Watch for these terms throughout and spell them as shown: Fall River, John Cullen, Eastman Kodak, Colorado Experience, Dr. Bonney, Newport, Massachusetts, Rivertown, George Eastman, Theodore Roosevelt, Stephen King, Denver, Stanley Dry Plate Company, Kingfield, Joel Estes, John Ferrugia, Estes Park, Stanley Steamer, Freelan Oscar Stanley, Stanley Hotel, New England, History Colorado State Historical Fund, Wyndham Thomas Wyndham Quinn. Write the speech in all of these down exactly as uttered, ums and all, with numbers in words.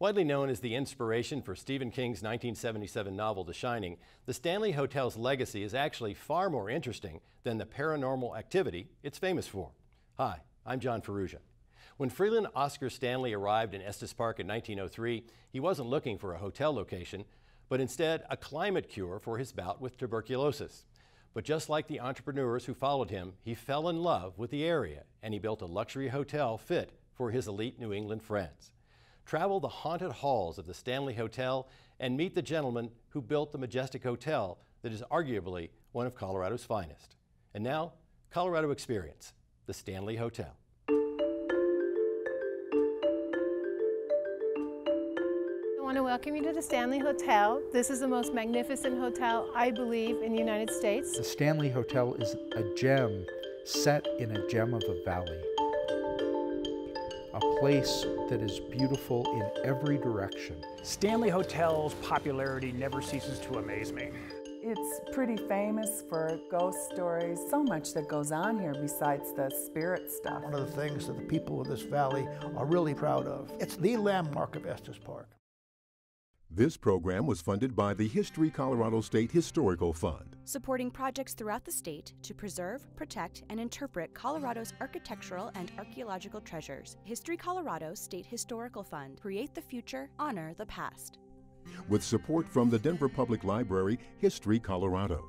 Widely known as the inspiration for Stephen King's nineteen seventy-seven novel, The Shining, the Stanley Hotel's legacy is actually far more interesting than the paranormal activity it's famous for. Hi, I'm John Ferrugia. When Freelan Oscar Stanley arrived in Estes Park in nineteen oh three, he wasn't looking for a hotel location, but instead a climate cure for his bout with tuberculosis. But just like the entrepreneurs who followed him, he fell in love with the area, and he built a luxury hotel fit for his elite New England friends. Travel the haunted halls of the Stanley Hotel and meet the gentleman who built the majestic hotel that is arguably one of Colorado's finest. And now, Colorado Experience, the Stanley Hotel. I want to welcome you to the Stanley Hotel. This is the most magnificent hotel, I believe, in the United States. The Stanley Hotel is a gem set in a gem of a valley. A place that is beautiful in every direction. Stanley Hotel's popularity never ceases to amaze me. It's pretty famous for ghost stories, so much that goes on here besides the spirit stuff. One of the things that the people of this valley are really proud of. It's the landmark of Estes Park. This program was funded by the History Colorado State Historical Fund, supporting projects throughout the state to preserve, protect, and interpret Colorado's architectural and archaeological treasures. History Colorado State Historical Fund. Create the future, honor the past. With support from the Denver Public Library, History Colorado.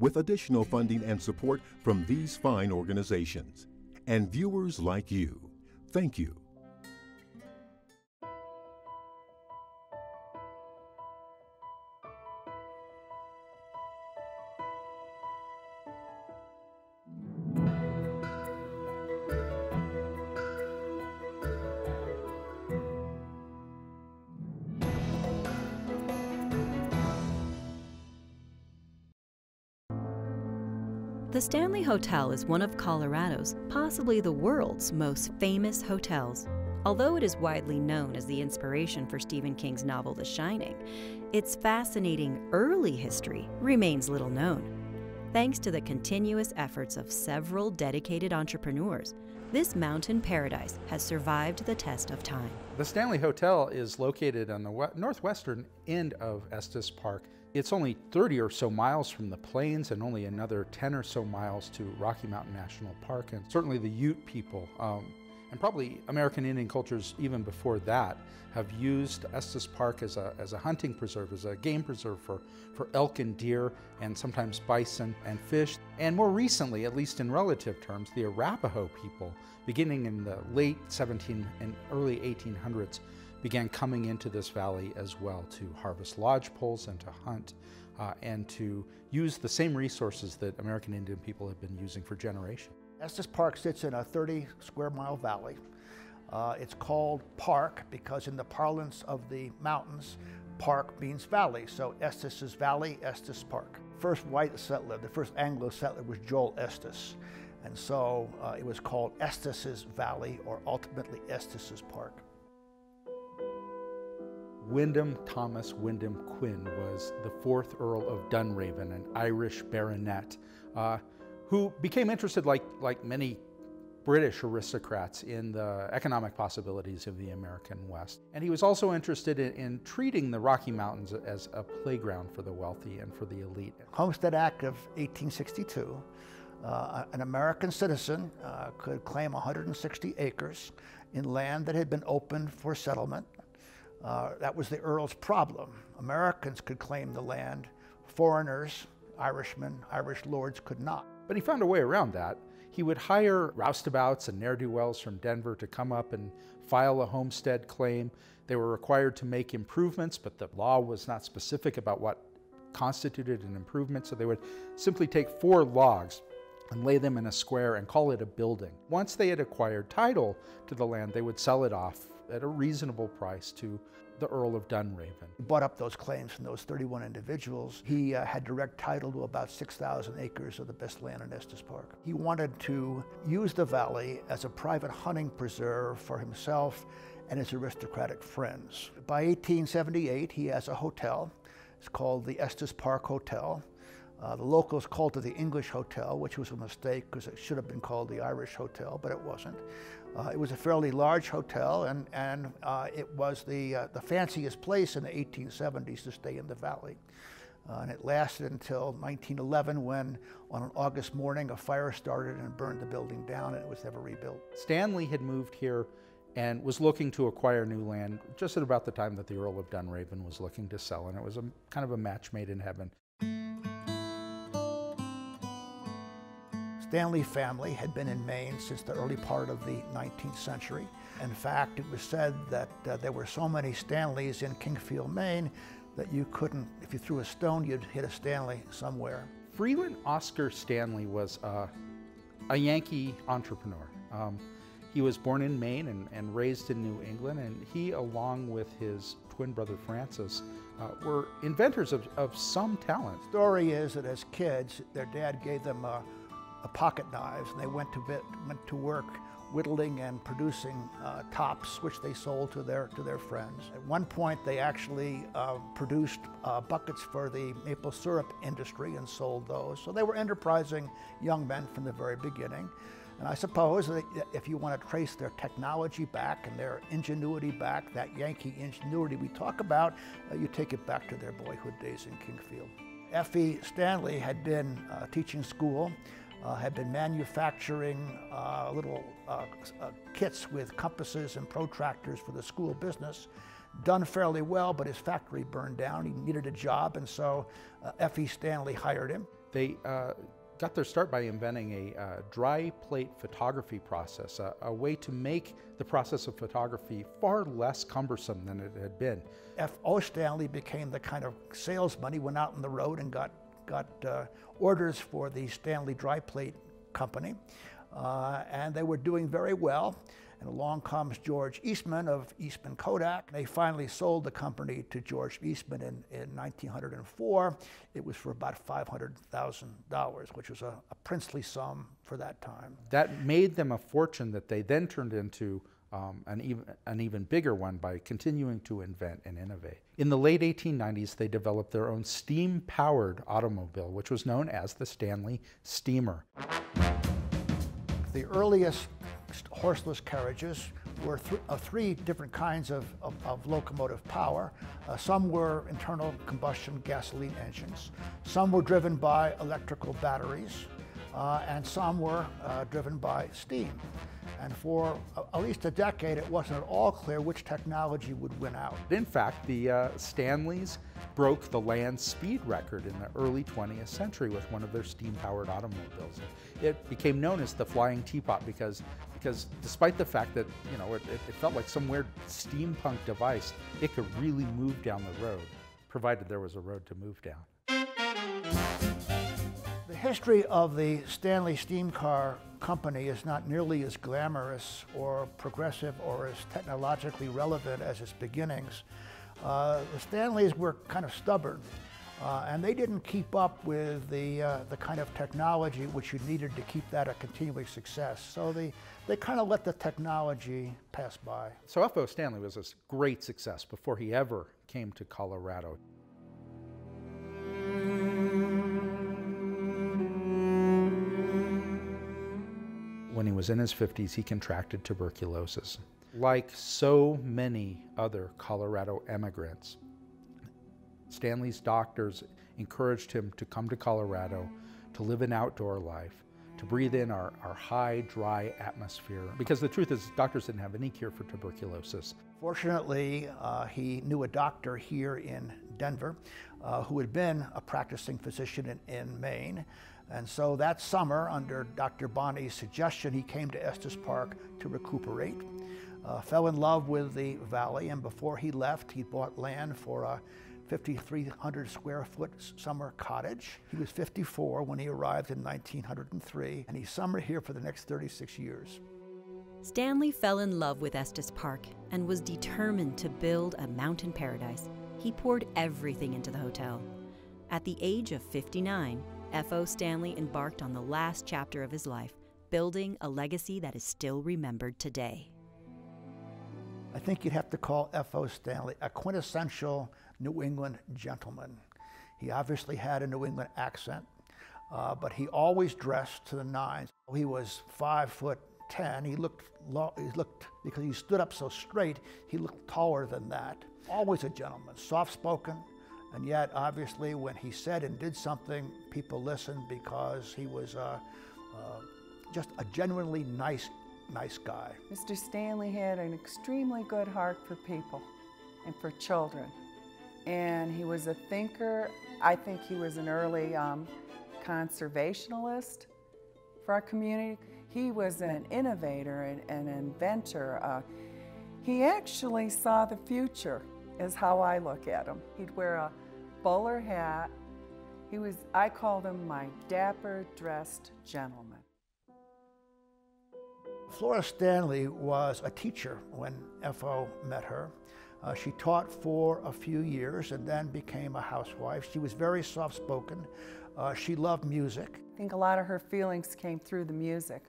With additional funding and support from these fine organizations. And viewers like you. Thank you. The Stanley Hotel is one of Colorado's, possibly the world's, most famous hotels. Although it is widely known as the inspiration for Stephen King's novel The Shining, its fascinating early history remains little known. Thanks to the continuous efforts of several dedicated entrepreneurs, this mountain paradise has survived the test of time. The Stanley Hotel is located on the northwestern end of Estes Park. It's only thirty or so miles from the plains and only another ten or so miles to Rocky Mountain National Park, and certainly the Ute people, um, and probably American Indian cultures even before that, have used Estes Park as a, as a hunting preserve, as a game preserve for, for elk and deer, and sometimes bison and fish. And more recently, at least in relative terms, the Arapaho people, beginning in the late seventeenth and early eighteen hundreds, began coming into this valley as well to harvest lodge poles and to hunt uh, and to use the same resources that American Indian people have been using for generations. Estes Park sits in a thirty square mile valley. Uh, it's called Park because in the parlance of the mountains, park means valley. So Estes is valley, Estes Park. First white settler, the first Anglo settler was Joel Estes. And so uh, it was called Estes's Valley, or ultimately Estes's Park. Wyndham Thomas Wyndham Quinn was the fourth Earl of Dunraven, an Irish baronet, uh, who became interested, like, like many British aristocrats, in the economic possibilities of the American West. And he was also interested in, in treating the Rocky Mountains as a playground for the wealthy and for the elite. Homestead Act of eighteen sixty-two, uh, an American citizen uh, could claim one hundred sixty acres in land that had been opened for settlement. Uh, that was the Earl's problem. Americans could claim the land. Foreigners, Irishmen, Irish lords could not. But he found a way around that. He would hire roustabouts and ne'er-do-wells from Denver to come up and file a homestead claim. They were required to make improvements, but the law was not specific about what constituted an improvement, so they would simply take four logs and lay them in a square and call it a building. Once they had acquired title to the land, they would sell it off at a reasonable price to the Earl of Dunraven. He bought up those claims from those thirty-one individuals. He uh, had direct title to about six thousand acres of the best land in Estes Park. He wanted to use the valley as a private hunting preserve for himself and his aristocratic friends. By eighteen seventy-eight, he has a hotel. It's called the Estes Park Hotel. Uh, the locals called it the English Hotel, which was a mistake because it should have been called the Irish Hotel, but it wasn't. Uh, it was a fairly large hotel, and, and uh, it was the, uh, the fanciest place in the eighteen seventies to stay in the valley. Uh, and it lasted until nineteen eleven when, on an August morning, a fire started and burned the building down, and it was never rebuilt. Stanley had moved here and was looking to acquire new land just at about the time that the Earl of Dunraven was looking to sell, and it was a kind of a match made in heaven. The Stanley family had been in Maine since the early part of the nineteenth century. In fact, it was said that uh, there were so many Stanleys in Kingfield, Maine, that you couldn't, if you threw a stone, you'd hit a Stanley somewhere. Freelan Oscar Stanley was uh, a Yankee entrepreneur. Um, he was born in Maine and, and raised in New England, and he, along with his twin brother Francis, Uh, were inventors of, of some talent. The story is that as kids, their dad gave them uh, a pocket knives, and they went to, bit, went to work whittling and producing uh, tops, which they sold to their, to their friends. At one point, they actually uh, produced uh, buckets for the maple syrup industry and sold those. So they were enterprising young men from the very beginning. And I suppose that if you want to trace their technology back and their ingenuity back, that Yankee ingenuity we talk about, uh, you take it back to their boyhood days in Kingfield. Effie Stanley had been uh, teaching school, uh, had been manufacturing uh, little uh, uh, kits with compasses and protractors for the school business. Done fairly well, but his factory burned down. He needed a job, and so uh, Effie Stanley hired him. They uh got their start by inventing a uh, dry plate photography process, a, a way to make the process of photography far less cumbersome than it had been. F O Stanley became the kind of salesman. He went out on the road and got, got uh, orders for the Stanley Dry Plate Company, uh, and they were doing very well. And along comes George Eastman of Eastman Kodak. They finally sold the company to George Eastman in, in nineteen oh four. It was for about five hundred thousand dollars, which was a, a princely sum for that time. That made them a fortune that they then turned into um, an, even, an even bigger one by continuing to invent and innovate. In the late eighteen nineties, they developed their own steam-powered automobile, which was known as the Stanley Steamer. The earliest horseless carriages were th uh, three different kinds of, of, of locomotive power. Uh, some were internal combustion gasoline engines, some were driven by electrical batteries, uh, and some were uh, driven by steam. And for uh, at least a decade, it wasn't at all clear which technology would win out. In fact, the uh, Stanleys broke the land speed record in the early twentieth century with one of their steam-powered automobiles. It became known as the Flying Teapot because, because despite the fact that, you know, it, it felt like some weird steampunk device, it could really move down the road, provided there was a road to move down. The history of the Stanley Steam Car Company is not nearly as glamorous or progressive or as technologically relevant as its beginnings. Uh, the Stanleys were kind of stubborn, uh, and they didn't keep up with the, uh, the kind of technology which you needed to keep that a continuing success. So they, they kind of let the technology pass by. So F O Stanley was a great success before he ever came to Colorado. When he was in his fifties, he contracted tuberculosis. Like so many other Colorado emigrants, Stanley's doctors encouraged him to come to Colorado, to live an outdoor life, to breathe in our, our high, dry atmosphere. Because the truth is, doctors didn't have any cure for tuberculosis. Fortunately, uh, he knew a doctor here in Denver uh, who had been a practicing physician in, in Maine. And so that summer, under Doctor Bonney's suggestion, he came to Estes Park to recuperate. Uh, fell in love with the valley, and before he left, he bought land for a fifty-three hundred square foot summer cottage. He was fifty-four when he arrived in nineteen oh three, and he summered here for the next thirty-six years. Stanley fell in love with Estes Park and was determined to build a mountain paradise. He poured everything into the hotel. At the age of fifty-nine, F O Stanley embarked on the last chapter of his life, building a legacy that is still remembered today. I think you'd have to call F O Stanley a quintessential New England gentleman. He obviously had a New England accent. uh, but he always dressed to the nines. He was five foot ten. He looked, lo he looked because he stood up so straight, he looked taller than that. Always a gentleman, soft-spoken, and yet obviously when he said and did something, people listened because he was uh, uh, just a genuinely nice, nice guy. Mister Stanley had an extremely good heart for people and for children. And he was a thinker. I think he was an early um, conservationalist for our community. He was an innovator and an inventor. Uh, he actually saw the future, is how I look at him. He'd wear a bowler hat. He was, I called him my dapper dressed gentleman. Flora Stanley was a teacher when F O met her. Uh, she taught for a few years and then became a housewife. She was very soft-spoken. Uh, she loved music. I think a lot of her feelings came through the music.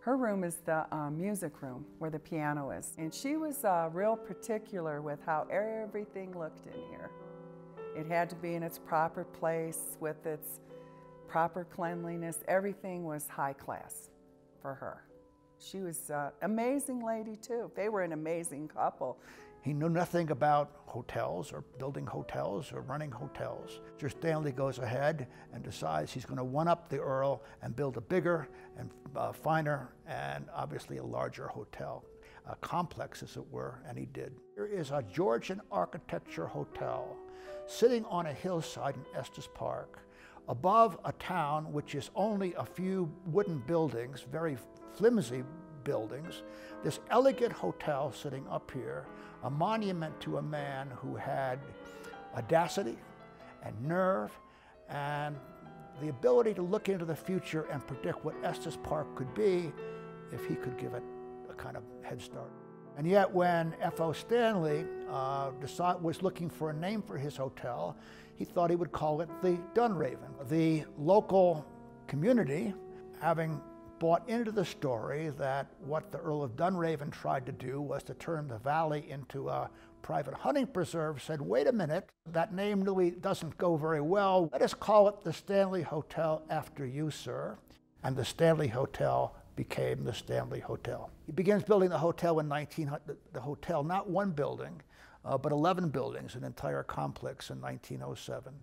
Her room is the uh, music room where the piano is. And she was uh, real particular with how everything looked in here. It had to be in its proper place with its proper cleanliness. Everything was high class for her. She was an uh, amazing lady too. They were an amazing couple. He knew nothing about hotels or building hotels or running hotels. Mister Stanley goes ahead and decides he's going to one-up the Earl and build a bigger and uh, finer and obviously a larger hotel, a complex as it were, and he did. Here is a Georgian architecture hotel sitting on a hillside in Estes Park above a town which is only a few wooden buildings, very flimsy buildings, this elegant hotel sitting up here, a monument to a man who had audacity and nerve and the ability to look into the future and predict what Estes Park could be if he could give it a kind of head start. And yet when F O Stanley uh, decided, was looking for a name for his hotel, he thought he would call it the Dunraven. The local community, having bought into the story that what the Earl of Dunraven tried to do was to turn the valley into a private hunting preserve, said, wait a minute, that name really doesn't go very well. Let us call it the Stanley Hotel after you, sir. And the Stanley Hotel became the Stanley Hotel. He begins building the hotel in nineteen hundred, the hotel, not one building, uh, but eleven buildings, an entire complex in nineteen oh seven.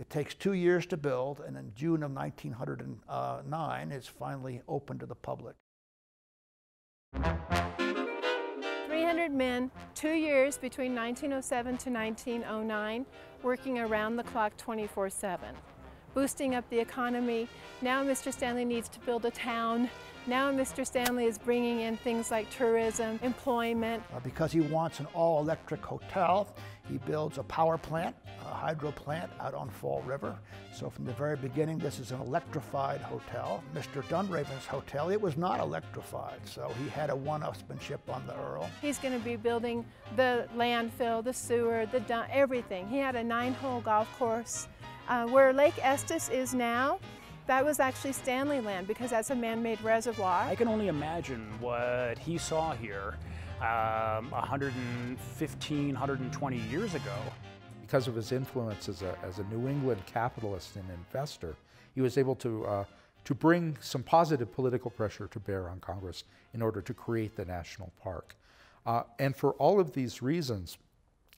It takes two years to build, and in June of nineteen oh nine, it's finally open to the public. three hundred men, two years between nineteen oh seven to nineteen oh nine, working around the clock twenty-four seven, boosting up the economy. Now Mister Stanley needs to build a town. Now Mister Stanley is bringing in things like tourism, employment. Uh, because he wants an all-electric hotel, he builds a power plant, a hydro plant out on Fall River. So from the very beginning, this is an electrified hotel. Mister Dunraven's hotel, it was not electrified, so he had a one-upsmanship on the Earl. He's going to be building the landfill, the sewer, the dump, everything. He had a nine-hole golf course. Uh, where Lake Estes is now, that was actually Stanley land because that's a man-made reservoir. I can only imagine what he saw here um, one hundred fifteen, one hundred twenty years ago. Because of his influence as a, as a New England capitalist and investor, he was able to, uh, to bring some positive political pressure to bear on Congress in order to create the national park. Uh, and for all of these reasons,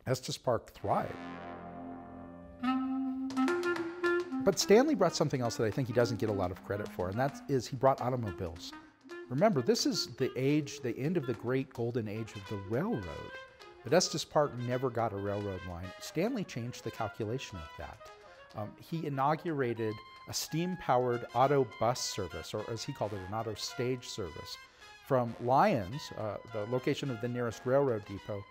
Estes Park thrived. But Stanley brought something else that I think he doesn't get a lot of credit for, and that is he brought automobiles. Remember, this is the age, the end of the great golden age of the railroad. But Estes Park never got a railroad line. Stanley changed the calculation of that. Um, he inaugurated a steam-powered auto bus service, or as he called it, an auto stage service, from Lyons, uh, the location of the nearest railroad depot,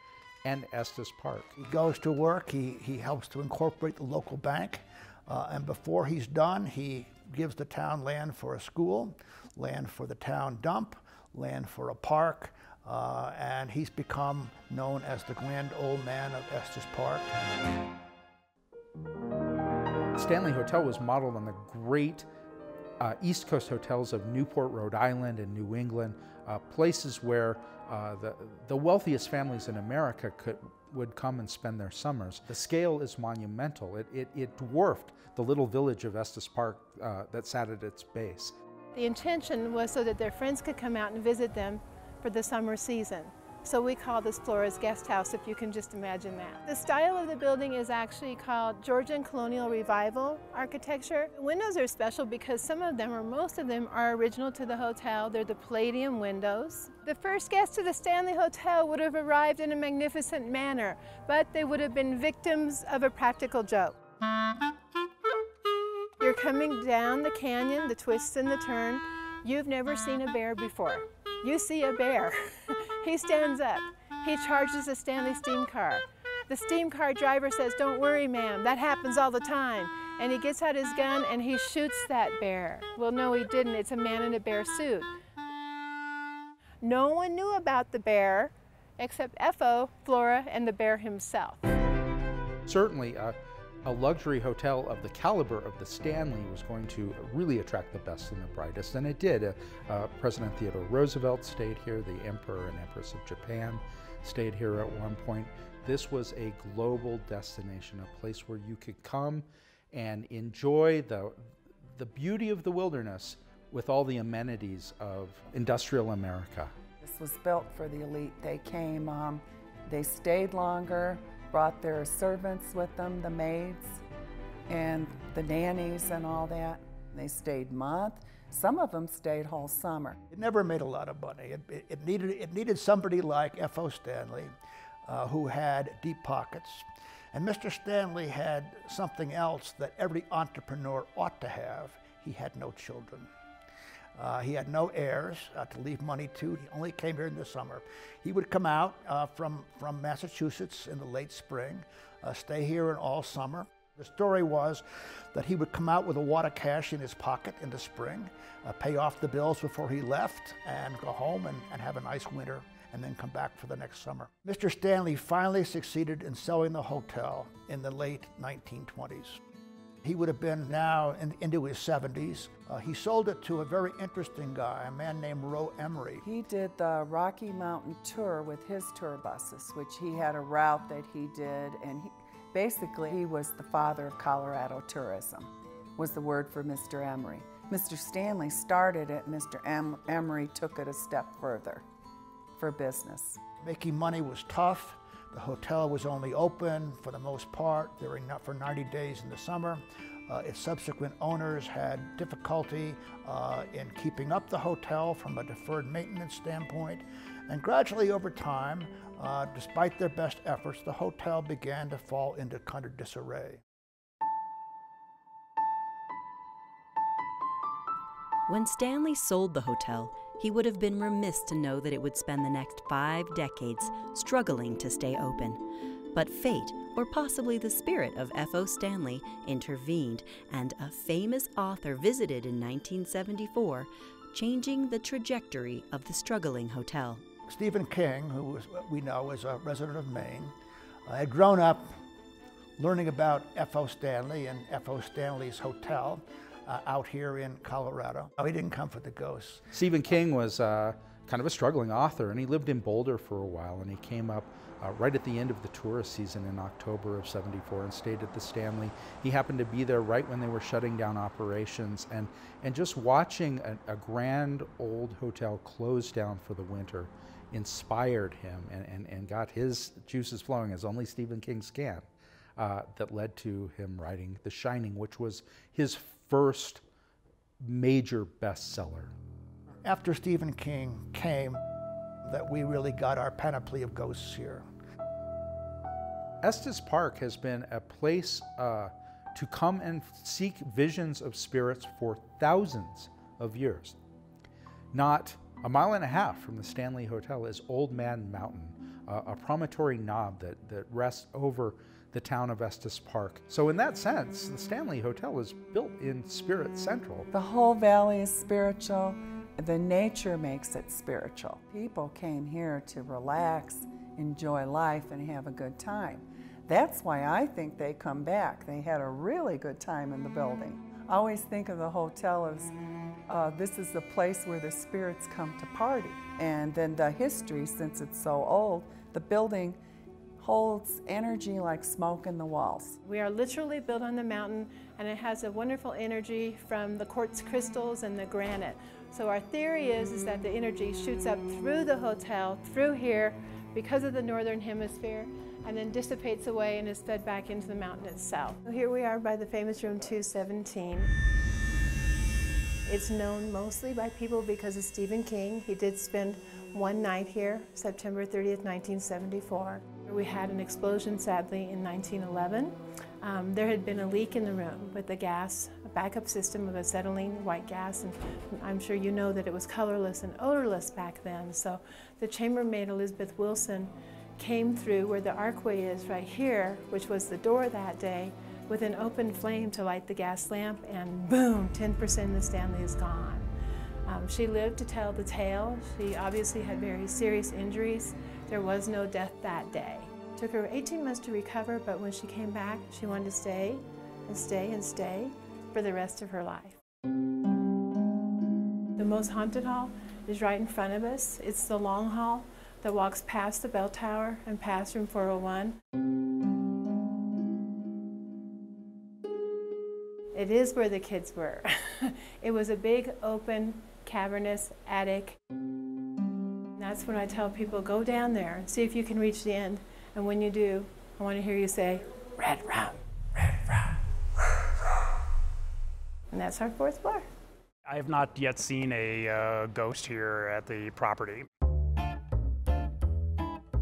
and Estes Park. He goes to work, he, he helps to incorporate the local bank, Uh, and before he's done, he gives the town land for a school, land for the town dump, land for a park, uh, and he's become known as the grand old man of Estes Park. Stanley Hotel was modeled on the great uh, East Coast hotels of Newport, Rhode Island, and New England, uh, places where Uh, the, the wealthiest families in America could, would come and spend their summers. The scale is monumental. It, it, it dwarfed the little village of Estes Park uh, that sat at its base. The intention was so that their friends could come out and visit them for the summer season. So we call this Flora's Guest House, if you can just imagine that. The style of the building is actually called Georgian Colonial Revival architecture. Windows are special because some of them, or most of them, are original to the hotel. They're the palladium windows. The first guests to the Stanley Hotel would have arrived in a magnificent manner, but they would have been victims of a practical joke. You're coming down the canyon, the twists and the turn. You've never seen a bear before. You see a bear. He stands up. He charges the Stanley steam car. The steam car driver says, "Don't worry, ma'am, that happens all the time." And he gets out his gun and he shoots that bear. Well, no, he didn't. It's a man in a bear suit. No one knew about the bear except F O, Flora, and the bear himself. Certainly, uh, a luxury hotel of the caliber of the Stanley was going to really attract the best and the brightest, and it did. Uh, uh, President Theodore Roosevelt stayed here. The Emperor and Empress of Japan stayed here at one point. This was a global destination, a place where you could come and enjoy the, the beauty of the wilderness with all the amenities of industrial America. This was built for the elite. They came, um, they stayed longer, brought their servants with them, the maids and the nannies and all that. They stayed month. Some of them stayed whole summer. It never made a lot of money. It, it, it, needed, it needed somebody like F O. Stanley, uh, who had deep pockets. And Mister Stanley had something else that every entrepreneur ought to have. He had no children. Uh, he had no heirs uh, to leave money to. He only came here in the summer. He would come out uh, from, from Massachusetts in the late spring, uh, stay here in all summer. The story was that he would come out with a wad of cash in his pocket in the spring, uh, pay off the bills before he left, and go home and, and have a nice winter, and then come back for the next summer. Mister Stanley finally succeeded in selling the hotel in the late nineteen twenties. He would have been now in, into his seventies. Uh, he sold it to a very interesting guy, a man named Roe Emery. He did the Rocky Mountain tour with his tour buses, which he had a route that he did, and he, basically he was the father of Colorado tourism, was the word for Mister Emery. Mister Stanley started it, Mister Em, Emery took it a step further for business. Making money was tough. The hotel was only open, for the most part, during, for ninety days in the summer. Uh, its subsequent owners had difficulty uh, in keeping up the hotel from a deferred maintenance standpoint. And gradually over time, uh, despite their best efforts, the hotel began to fall into kind of disarray. When Stanley sold the hotel, he would have been remiss to know that it would spend the next five decades struggling to stay open. But fate, or possibly the spirit of F O. Stanley, intervened, and a famous author visited in nineteen seventy-four, changing the trajectory of the struggling hotel. Stephen King, who we know is a resident of Maine, had grown up learning about F O. Stanley and F O. Stanley's hotel. Uh, out here in Colorado. Oh, he didn't come for the ghosts. Stephen King was uh, kind of a struggling author, and he lived in Boulder for a while, and he came up uh, right at the end of the tourist season in October of seventy-four and stayed at the Stanley. He happened to be there right when they were shutting down operations, and, and just watching a, a grand old hotel close down for the winter inspired him and, and, and got his juices flowing as only Stephen King's can. Uh, that led to him writing The Shining, which was his first major bestseller. After Stephen King came, that we really got our panoply of ghosts here. Estes Park has been a place uh, to come and seek visions of spirits for thousands of years. Not a mile and a half from the Stanley Hotel is Old Man Mountain, uh, a promontory knob that, that rests over the town of Estes Park. So in that sense, the Stanley Hotel is built in Spirit Central. The whole valley is spiritual. The nature makes it spiritual. People came here to relax, enjoy life, and have a good time. That's why I think they come back. They had a really good time in the building. I always think of the hotel as uh, this is the place where the spirits come to party. And then the history, since it's so old, the building holds energy like smoke in the walls. We are literally built on the mountain, and it has a wonderful energy from the quartz crystals and the granite. So our theory is, is that the energy shoots up through the hotel, through here, because of the northern hemisphere, and then dissipates away and is fed back into the mountain itself. Here we are by the famous room two seventeen. It's known mostly by people because of Stephen King. He did spend one night here, September thirtieth, nineteen seventy-four. We had an explosion, sadly, in nineteen eleven. Um, there had been a leak in the room with the gas, a backup system of acetylene, white gas, and I'm sure you know that it was colorless and odorless back then. So the chambermaid, Elizabeth Wilson, came through where the archway is right here, which was the door that day, with an open flame to light the gas lamp, and boom, ten percent of the Stanley is gone. Um, she lived to tell the tale. She obviously had very serious injuries. There was no death that day. It took her eighteen months to recover, but when she came back, she wanted to stay and stay and stay for the rest of her life. The most haunted hall is right in front of us. It's the long hall that walks past the bell tower and past room four oh one. It is where the kids were. It was a big, open, cavernous attic. And that's when I tell people, go down there and see if you can reach the end. And when you do, I want to hear you say, "Red rum, red rum, red rum." And that's our fourth floor. I have not yet seen a uh, ghost here at the property.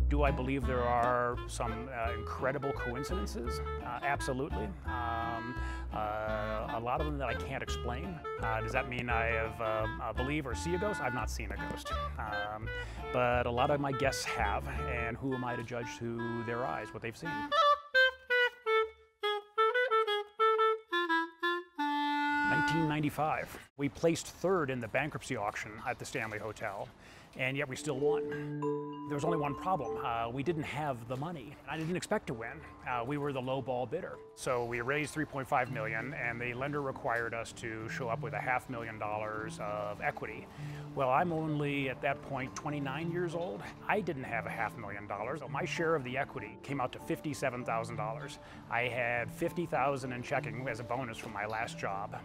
Do I believe there are some uh, incredible coincidences? Uh, absolutely. Um, uh, a lot of them that I can't explain. Uh, does that mean I have uh, I believe or see a ghost? I've not seen a ghost. Um, but a lot of my guests have, and who am I to judge through their eyes what they've seen? nineteen ninety-five. We placed third in the bankruptcy auction at the Stanley Hotel, and yet we still won. There was only one problem. Uh, we didn't have the money. I didn't expect to win. Uh, we were the low ball bidder. So we raised three point five million dollars, and the lender required us to show up with a half million dollars of equity. Well, I'm only, at that point, twenty-nine years old. I didn't have a half million dollars. So my share of the equity came out to fifty-seven thousand dollars. I had fifty thousand dollars in checking as a bonus from my last job,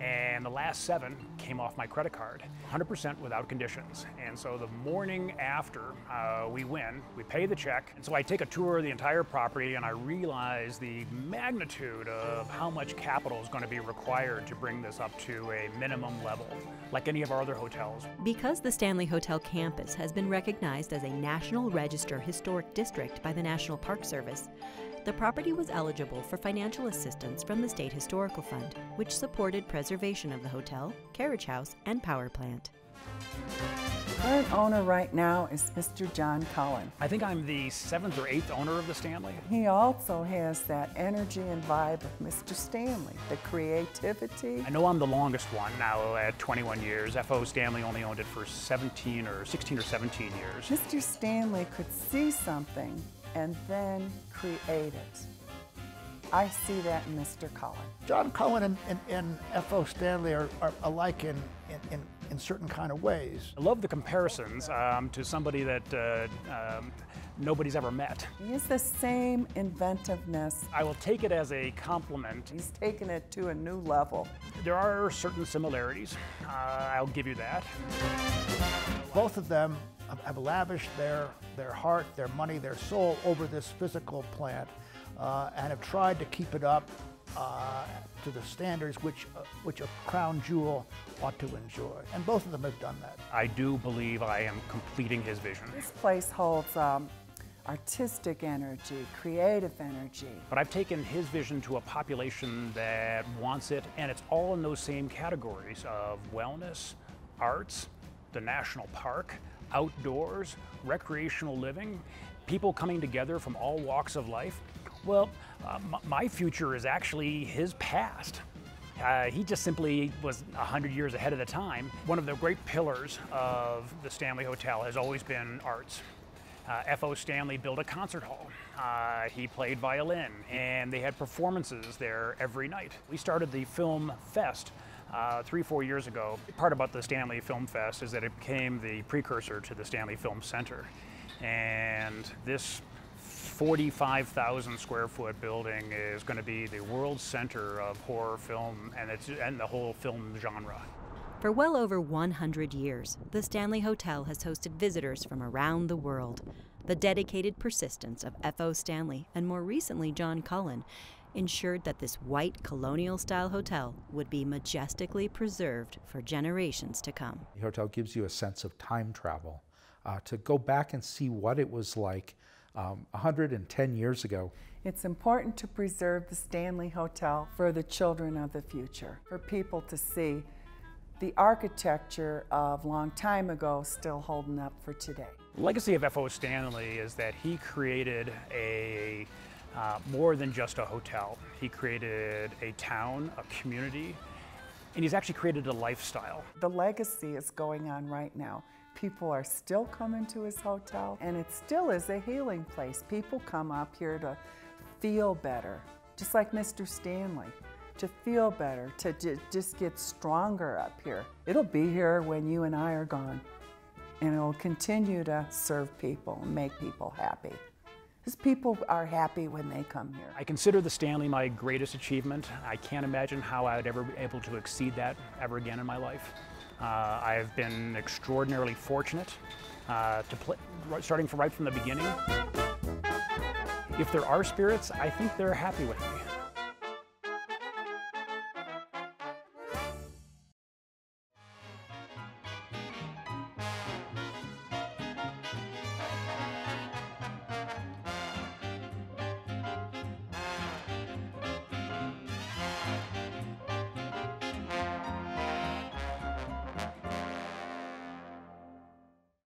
and the last seven came off my credit card, one hundred percent without conditions. And so the morning after uh, we win, we pay the check. And so I take a tour of the entire property, and I realize the magnitude of how much capital is going to be required to bring this up to a minimum level, like any of our other hotels. Because the Stanley Hotel campus has been recognized as a National Register Historic District by the National Park Service, the property was eligible for financial assistance from the State Historical Fund, which supported preservation of the hotel, carriage house, and power plant. The current owner right now is Mister John Cullen. I think I'm the seventh or eighth owner of the Stanley. He also has that energy and vibe of Mister Stanley, the creativity. I know I'm the longest one now at twenty-one years. F O Stanley only owned it for seventeen or sixteen or seventeen years. Mister Stanley could see something and then create it. I see that in Mister Cullen. John Cullen and, and, and F O Stanley are, are alike in, in, in certain kind of ways. I love the comparisons um, to somebody that uh, um, nobody's ever met. He has the same inventiveness. I will take it as a compliment. He's taken it to a new level. There are certain similarities. Uh, I'll give you that. Both of them have lavished their, their heart, their money, their soul over this physical plant, uh, and have tried to keep it up uh, to the standards which, uh, which a crown jewel ought to enjoy. And both of them have done that. I do believe I am completing his vision. This place holds um, artistic energy, creative energy. But I've taken his vision to a population that wants it, and it's all in those same categories of wellness, arts, the national park, outdoors, recreational living, people coming together from all walks of life. Well, uh, my future is actually his past. Uh, he just simply was one hundred years ahead of the time. One of the great pillars of the Stanley Hotel has always been arts. Uh, F O Stanley built a concert hall. Uh, he played violin, and they had performances there every night. We started the film fest uh, three, four years ago. The part about the Stanley Film Fest is that it became the precursor to the Stanley Film Center. And this forty-five thousand square foot building is going to be the world center of horror film and, it's, and the whole film genre. For well over one hundred years, the Stanley Hotel has hosted visitors from around the world. The dedicated persistence of F O Stanley and more recently John Cullen ensured that this white colonial-style hotel would be majestically preserved for generations to come. The hotel gives you a sense of time travel, uh, to go back and see what it was like um, one hundred ten years ago. It's important to preserve the Stanley Hotel for the children of the future, for people to see the architecture of a long time ago still holding up for today. Legacy of F O Stanley is that he created a uh, more than just a hotel. He created a town, a community, and he's actually created a lifestyle. The legacy is going on right now. People are still coming to his hotel, and it still is a healing place. People come up here to feel better, just like Mister Stanley. To feel better, to j just get stronger up here. It'll be here when you and I are gone, and it'll continue to serve people and make people happy. Because people are happy when they come here. I consider the Stanley my greatest achievement. I can't imagine how I would ever be able to exceed that ever again in my life. Uh, I've been extraordinarily fortunate, uh, to play, starting from right from the beginning. If there are spirits, I think they're happy with me.